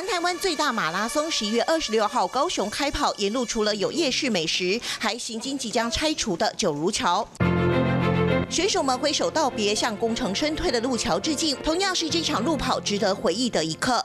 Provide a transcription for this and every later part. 南台湾最大马拉松11月26号高雄开跑，沿路除了有夜市美食，还行经即将拆除的九如桥。 选手们挥手道别，向功成身退的路桥致敬，同样是这场路跑值得回忆的一刻。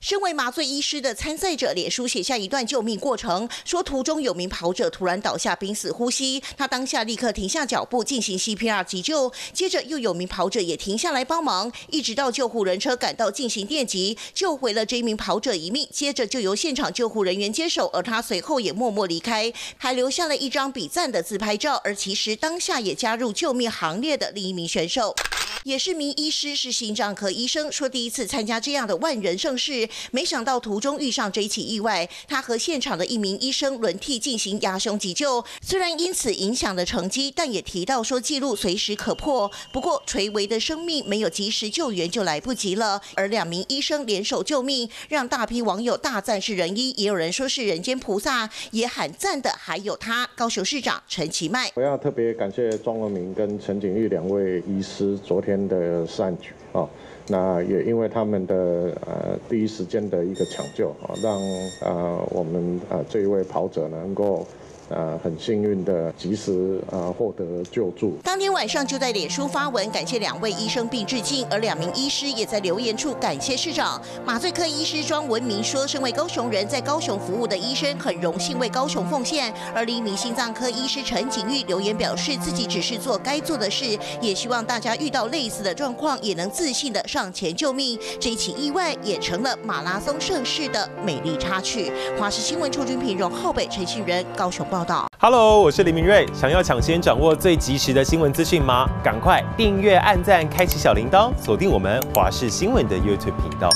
身为麻醉医师的参赛者，脸书写下一段救命过程，说途中有名跑者突然倒下，濒死呼吸，他当下立刻停下脚步进行 CPR 急救，接着又有名跑者也停下来帮忙，一直到救护人车赶到进行电击，救回了这一名跑者一命。接着就由现场救护人员接手，而他随后也默默离开，还留下了一张比赞的自拍照。而其实当下也加入救命行列的另一名选手。 也是名医师，是心脏科医生，说第一次参加这样的万人盛事，没想到途中遇上这一起意外。他和现场的一名医生轮替进行压胸急救，虽然因此影响了成绩，但也提到说纪录随时可破。不过垂危的生命没有及时救援就来不及了，而两名医生联手救命，让大批网友大赞是仁医，也有人说是人间菩萨，也喊赞的还有他高雄市长陈其迈。我要特别感谢庄文明跟陈景玉两位医师昨天的善举啊，那也因为他们的第一时间的一个抢救啊，让我们这一位跑者能够。 很幸运的及时获得救助。当天晚上就在脸书发文感谢两位医生并致敬，而两名医师也在留言处感谢市长。麻醉科医师庄文明说，身为高雄人，在高雄服务的医生很荣幸为高雄奉献。而另一名心脏科医师陈景玉留言表示，自己只是做该做的事，也希望大家遇到类似的状况也能自信的上前救命。这一起意外也成了马拉松盛事的美丽插曲。华视新闻邱君平、荣浩北、陈信仁，高雄报。 Hello， 我是林明瑞。想要抢先掌握最及时的新闻资讯吗？赶快订阅、按赞、开启小铃铛，锁定我们华视新闻的 YouTube 频道。